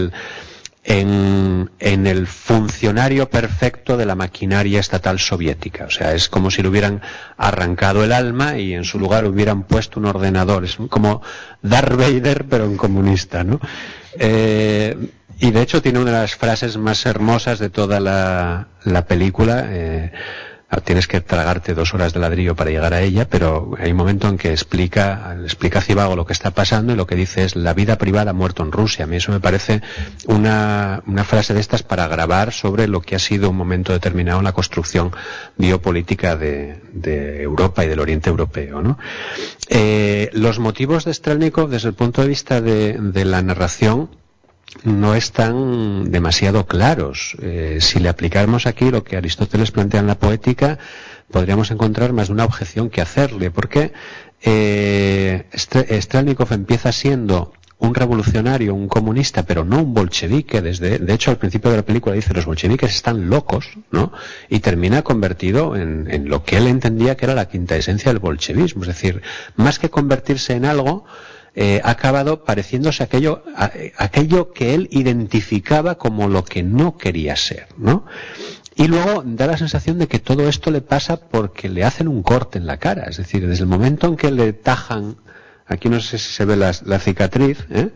el funcionario perfecto de la maquinaria estatal soviética. O sea, es como si le hubieran arrancado el alma y en su lugar hubieran puesto un ordenador. Es como Darth Vader, pero un comunista, ¿no? Y de hecho tiene una de las frases más hermosas de toda la película. Tienes que tragarte 2 horas de ladrillo para llegar a ella, pero hay un momento en que explica Zhivago lo que está pasando, y lo que dice es: la vida privada ha muerto en Rusia. A mí eso me parece una frase de estas para grabar sobre lo que ha sido un momento determinado en la construcción biopolítica de Europa y del Oriente Europeo, ¿no? Los motivos de Strelnikov, desde el punto de vista de la narración, no están demasiado claros. Si le aplicáramos aquí lo que Aristóteles plantea en la poética, podríamos encontrar más de una objeción que hacerle, porque Strelnikov empieza siendo un revolucionario, un comunista, pero no un bolchevique. De hecho, al principio de la película dice: los bolcheviques están locos, ¿no? Y termina convertido en lo que él entendía que era la quinta esencia del bolchevismo. Es decir, más que convertirse en algo, ha acabado pareciéndose aquello que él identificaba como lo que no quería ser, ¿no? Y luego da la sensación de que todo esto le pasa porque le hacen un corte en la cara. Es decir, desde el momento en que le tajan, aquí no sé si se ve la cicatriz, ¿eh?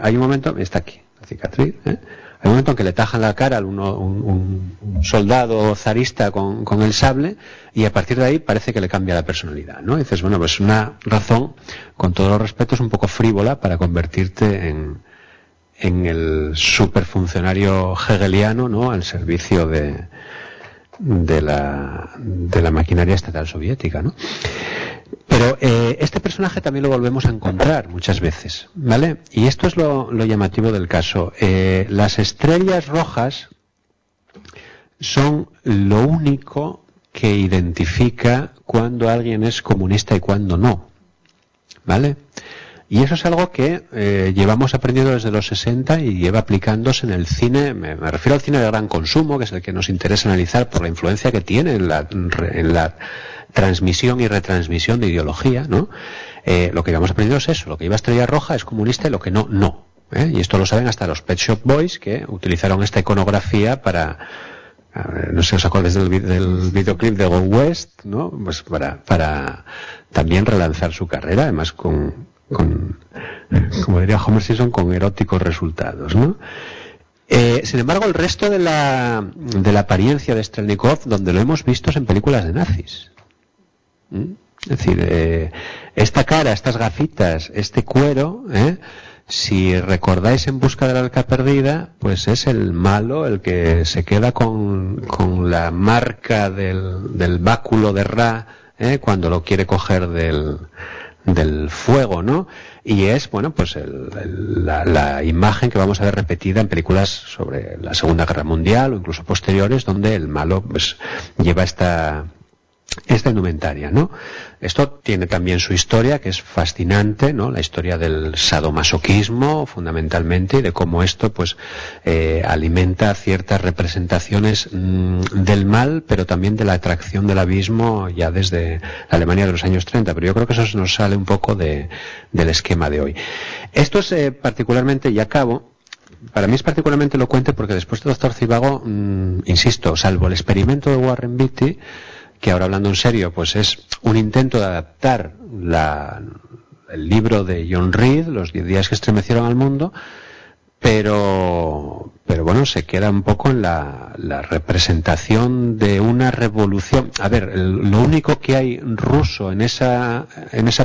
Hay un momento, está aquí, la cicatriz, ¿eh? Hay un momento en que le tajan la cara a un soldado zarista con el sable, y a partir de ahí parece que le cambia la personalidad, ¿no? Y dices, bueno, pues una razón, con todos los respetos, un poco frívola para convertirte en el superfuncionario hegeliano, ¿no?, al servicio de la maquinaria estatal soviética, ¿no? Pero este personaje también lo volvemos a encontrar muchas veces, ¿vale? Y esto es lo llamativo del caso. Las estrellas rojas son lo único que identifica cuando alguien es comunista y cuando no, ¿vale? Y eso es algo que llevamos aprendiendo desde los 60 y lleva aplicándose en el cine. Me refiero al cine de gran consumo, que es el que nos interesa analizar por la influencia que tiene en la transmisión y retransmisión de ideología, ¿no? Lo que llevamos aprendiendo es eso: lo que lleva estrella roja es comunista y lo que no, no. Y esto lo saben hasta los Pet Shop Boys, que utilizaron esta iconografía para, no sé, os acordáis del videoclip de Go West, ¿no? Pues para también relanzar su carrera, además con como diría Homer Simpson, con eróticos resultados, ¿no? Sin embargo, el resto de la apariencia de Strelnikov, donde lo hemos visto, es en películas de nazis. Es decir, esta cara, estas gafitas, este cuero, si recordáis En busca del arca perdida, pues es el malo, el que se queda con la marca del báculo de Ra, cuando lo quiere coger del fuego, ¿no? Y es, bueno, pues la imagen que vamos a ver repetida en películas sobre la Segunda Guerra Mundial o incluso posteriores, donde el malo pues lleva esta indumentaria, ¿no? Esto tiene también su historia, que es fascinante, ¿no? La historia del sadomasoquismo, fundamentalmente, y de cómo esto pues alimenta ciertas representaciones del mal, pero también de la atracción del abismo, ya desde la Alemania de los años 30, pero yo creo que eso se nos sale un poco del esquema de hoy. Esto es particularmente, y acabo, para mí es particularmente elocuente porque después de Doctor Zhivago, insisto, salvo el experimento de Warren Beatty, que ahora, hablando en serio, pues es un intento de adaptar el libro de John Reed, Los 10 días que estremecieron al mundo, pero bueno, se queda un poco en la representación de una revolución. A ver, lo único que hay ruso en esa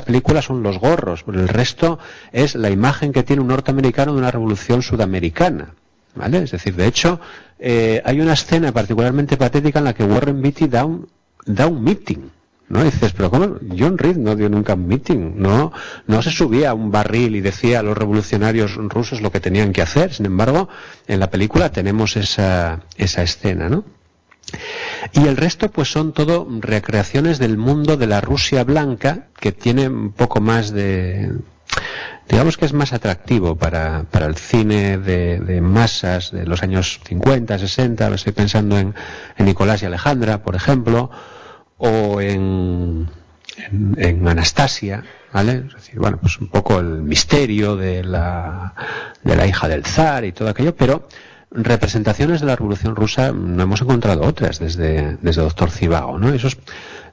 película son los gorros, pero el resto es la imagen que tiene un norteamericano de una revolución sudamericana, ¿vale? Es decir, de hecho, hay una escena particularmente patética en la que Warren Beatty da un meeting, ¿no? Y dices, pero ¿cómo? John Reed no dio nunca un meeting, no se subía a un barril y decía a los revolucionarios rusos lo que tenían que hacer. Sin embargo, en la película tenemos esa escena, ¿no? Y el resto pues son todo recreaciones del mundo de la Rusia blanca, que tiene un poco más de, digamos que es más atractivo para el cine de masas de los años 50, 60, ahora estoy pensando en Nicolás y Alejandra, por ejemplo, o en en Anastasia, ¿vale? Es decir, bueno, pues un poco el misterio de la hija del zar y todo aquello, pero representaciones de la Revolución Rusa no hemos encontrado otras desde Doctor Zhivago, ¿no? Eso es,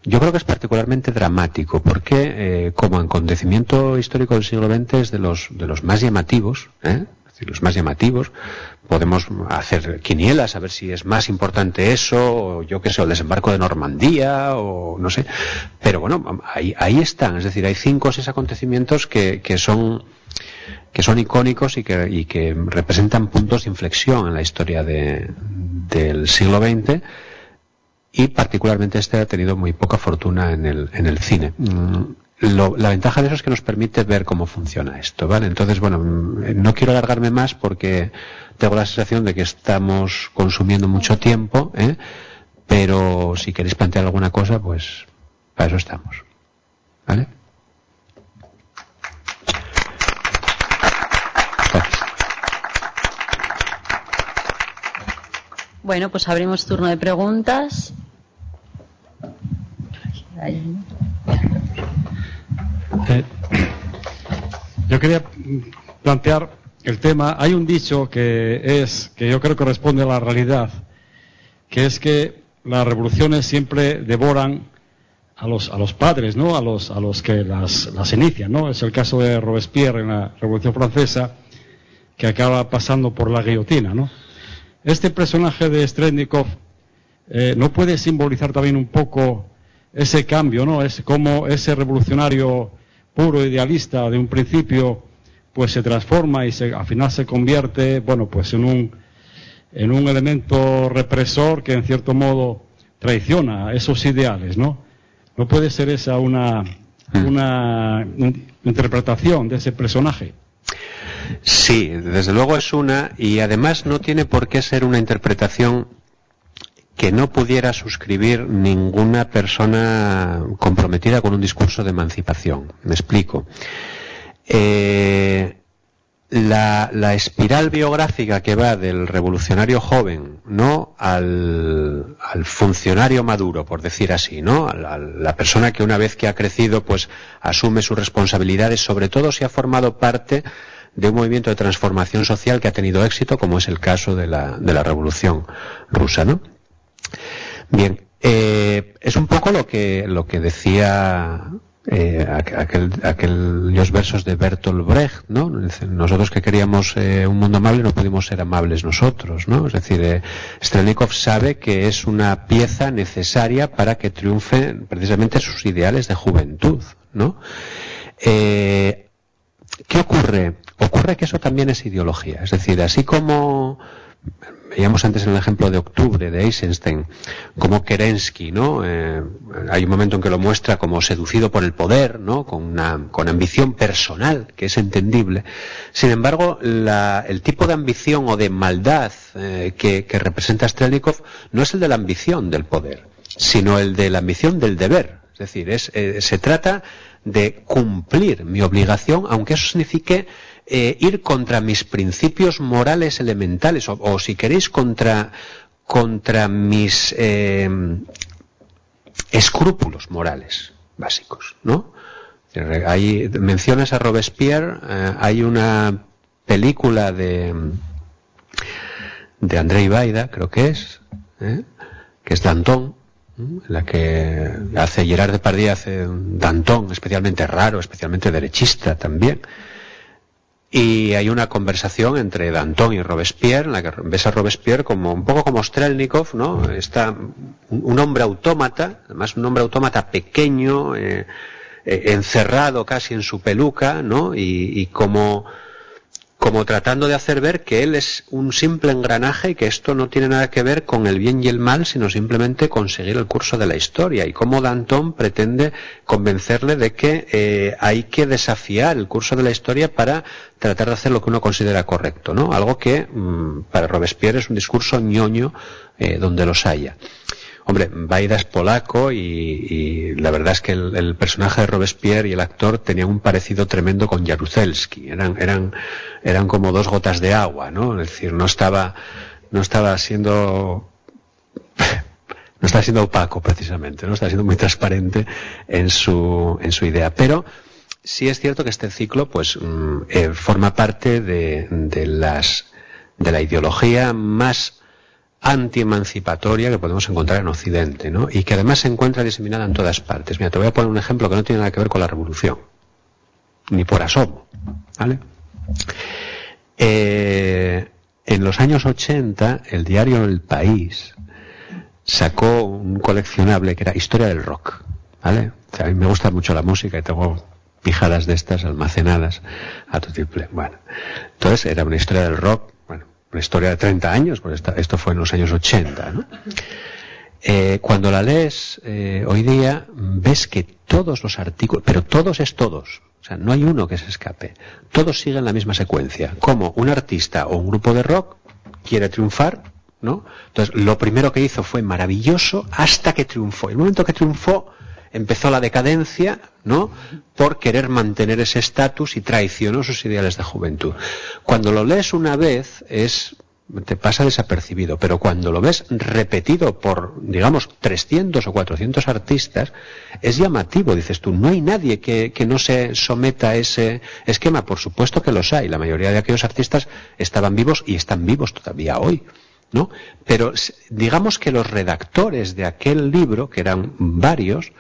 yo creo que es particularmente dramático porque como acontecimiento histórico del siglo XX es de los más llamativos, ¿eh? Los más llamativos. Podemos hacer quinielas a ver si es más importante eso, o yo qué sé, el desembarco de Normandía, o no sé, pero bueno, ahí están. Es decir, hay 5 o 6 acontecimientos que son icónicos y que representan puntos de inflexión en la historia del siglo XX, y particularmente este ha tenido muy poca fortuna en el cine. La ventaja de eso es que nos permite ver cómo funciona esto, ¿vale? Entonces, bueno, no quiero alargarme más porque tengo la sensación de que estamos consumiendo mucho tiempo, ¿eh? Pero si queréis plantear alguna cosa, pues para eso estamos, ¿vale? Gracias. Bueno, pues abrimos turno de preguntas. Yo quería plantear el tema. Hay un dicho que yo creo que responde a la realidad, que es que las revoluciones siempre devoran a los padres, ¿no? A los que las inician, ¿no? Es el caso de Robespierre en la Revolución Francesa, que acaba pasando por la guillotina, ¿no? Este personaje de Strelnikov, ¿no puede simbolizar también un poco ese cambio, ¿no? Es como ese revolucionario puro idealista de un principio, pues se transforma y al final se convierte, bueno, pues en un elemento represor que en cierto modo traiciona esos ideales, ¿no? ¿No puede ser esa una interpretación de ese personaje? Sí, desde luego es una, y además no tiene por qué ser una interpretación que no pudiera suscribir ninguna persona comprometida con un discurso de emancipación. Me explico. La espiral biográfica que va del revolucionario joven, ¿no?, al funcionario maduro, por decir así, ¿no?, a la persona que una vez que ha crecido, pues asume sus responsabilidades, sobre todo si ha formado parte de un movimiento de transformación social que ha tenido éxito, como es el caso de la Revolución Rusa, ¿no? Bien, es un poco lo que decía aquellos versos de Bertolt Brecht, ¿no? Nosotros que queríamos un mundo amable no pudimos ser amables nosotros, ¿no? Es decir, Strelnikov sabe que es una pieza necesaria para que triunfen precisamente sus ideales de juventud, ¿no? ¿Qué ocurre? Ocurre que eso también es ideología. Es decir, así como veíamos antes en el ejemplo de Octubre, de Eisenstein, como Kerensky, ¿no? Hay un momento en que lo muestra como seducido por el poder, ¿no? Con ambición personal, que es entendible. Sin embargo, el tipo de ambición o de maldad que representa Strelnikov no es el de la ambición del poder, sino el de la ambición del deber. Es decir, se trata de cumplir mi obligación, aunque eso signifique ir contra mis principios morales elementales, o si queréis contra mis escrúpulos morales básicos, ¿no? Ahí mencionas a Robespierre, hay una película de Andrei Vaida, creo que es, ¿eh?, que es Danton, la que hace Gerard Depardieu, hace un Danton especialmente raro, especialmente derechista también, y hay una conversación entre Danton y Robespierre en la que ves a Robespierre como un poco como Strelnikov, ¿no? Está un hombre autómata, además un hombre autómata pequeño, encerrado casi en su peluca, ¿no? Y como tratando de hacer ver que él es un simple engranaje y que esto no tiene nada que ver con el bien y el mal, sino simplemente conseguir el curso de la historia, y cómo Danton pretende convencerle de que hay que desafiar el curso de la historia para tratar de hacer lo que uno considera correcto, ¿no? Algo que para Robespierre es un discurso ñoño donde los haya. Hombre, Vaida es polaco y la verdad es que el personaje de Robespierre y el actor tenían un parecido tremendo con Jaruzelski. Eran como dos gotas de agua, ¿no? Es decir, no estaba siendo no está siendo opaco precisamente, no está siendo muy transparente en su idea. Pero sí es cierto que este ciclo pues forma parte de la ideología más antiemancipatoria que podemos encontrar en Occidente, ¿no? Y que además se encuentra diseminada en todas partes. Mira, te voy a poner un ejemplo que no tiene nada que ver con la revolución, ni por asomo, ¿vale? En los años 80, el diario El País sacó un coleccionable que era Historia del Rock, ¿vale? O sea, a mí me gusta mucho la música y tengo pijadas de estas almacenadas a tu triple. Bueno, entonces era una historia del rock, bueno, una historia de 30 años, pues esto fue en los años 80, ¿no? Cuando la lees hoy día, ves que todos los artículos, pero todos es todos, o sea, no hay uno que se escape, todos siguen la misma secuencia, como un artista o un grupo de rock quiere triunfar, ¿no? Entonces, lo primero que hizo fue maravilloso hasta que triunfó. El momento que triunfó, empezó la decadencia, ¿no?, por querer mantener ese estatus y traicionó sus ideales de juventud. Cuando lo lees una vez te pasa desapercibido, pero cuando lo ves repetido por, digamos, 300 o 400 artistas, es llamativo. Dices tú, no hay nadie que no se someta a ese esquema. Por supuesto que los hay, la mayoría de aquellos artistas estaban vivos y están vivos todavía hoy, ¿no? Pero digamos que los redactores de aquel libro, que eran varios,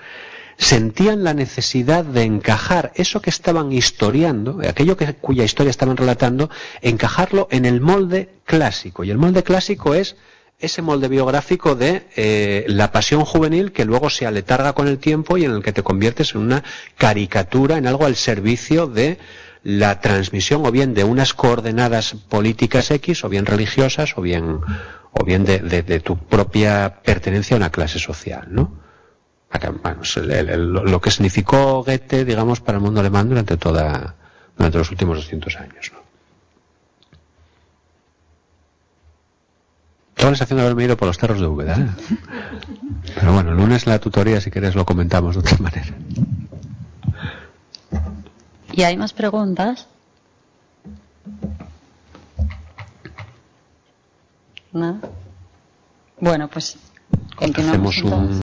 sentían la necesidad de encajar eso que estaban historiando, aquello cuya historia estaban relatando, encajarlo en el molde clásico. Y el molde clásico es ese molde biográfico de la pasión juvenil que luego se aletarga con el tiempo y en el que te conviertes en una caricatura, en algo al servicio de la transmisión o bien de unas coordenadas políticas X, o bien religiosas, o bien de tu propia pertenencia a una clase social, ¿no? Bueno, lo que significó Goethe, digamos, para el mundo alemán durante los últimos 200 años, ¿no? Tengo la sensación de haberme ido por los cerros de Úbeda, ¿eh? Pero bueno, el lunes la tutoría, si quieres, lo comentamos de otra manera. ¿Y hay más preguntas? ¿No? Bueno, pues continuamos. Hacemos un...